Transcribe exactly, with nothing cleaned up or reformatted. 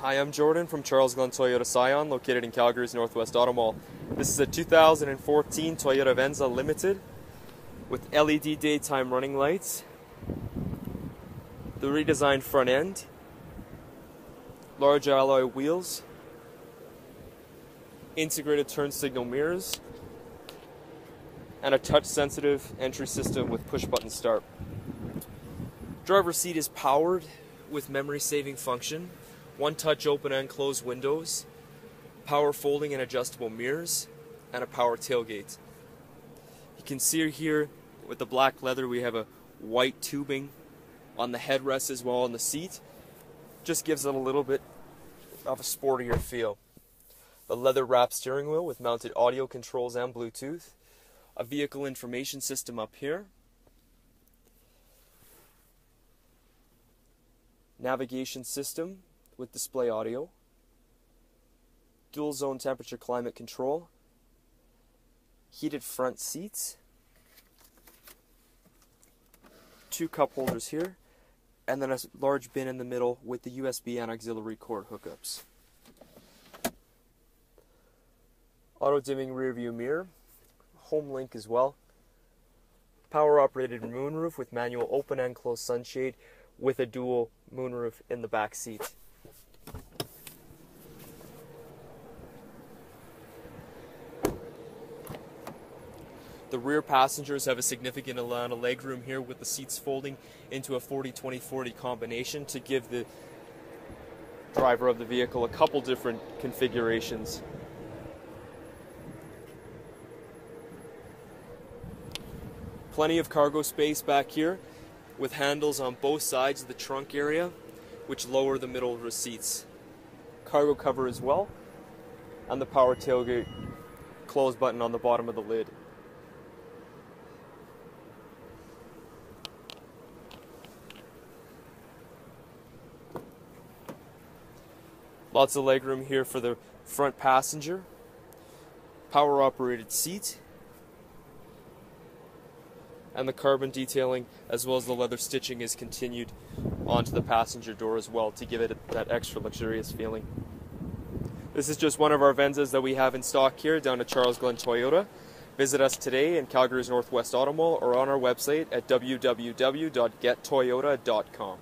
Hi, I'm Jordan from Charlesglen Toyota Scion, located in Calgary's Northwest Auto Mall. This is a two thousand fourteen Toyota Venza Limited with L E D daytime running lights, the redesigned front end, large alloy wheels, integrated turn signal mirrors, and a touch-sensitive entry system with push-button start. Driver's seat is powered with memory-saving function, one-touch open and close windows, power folding and adjustable mirrors, and a power tailgate. You can see here with the black leather we have a white tubing on the headrest as well on the seat. Just gives it a little bit of a sportier feel. The leather-wrapped steering wheel with mounted audio controls and Bluetooth, a vehicle information system up here, navigation system with display audio, dual zone temperature climate control, heated front seats, two cup holders here, and then a large bin in the middle with the U S B and auxiliary cord hookups. Auto dimming rear view mirror, home link as well, power operated moonroof with manual open and close sunshade with a dual moonroof in the back seat. The rear passengers have a significant amount of legroom here with the seats folding into a forty twenty forty combination to give the driver of the vehicle a couple different configurations. Plenty of cargo space back here with handles on both sides of the trunk area, which lower the middle of the seats. Cargo cover as well, and the power tailgate close button on the bottom of the lid. Lots of legroom here for the front passenger, power operated seat, and the carbon detailing as well as the leather stitching is continued onto the passenger door as well to give it that extra luxurious feeling. This is just one of our Venzas that we have in stock here down at Charlesglen Toyota. Visit us today in Calgary's Northwest Auto Mall or on our website at w w w dot get toyota dot com.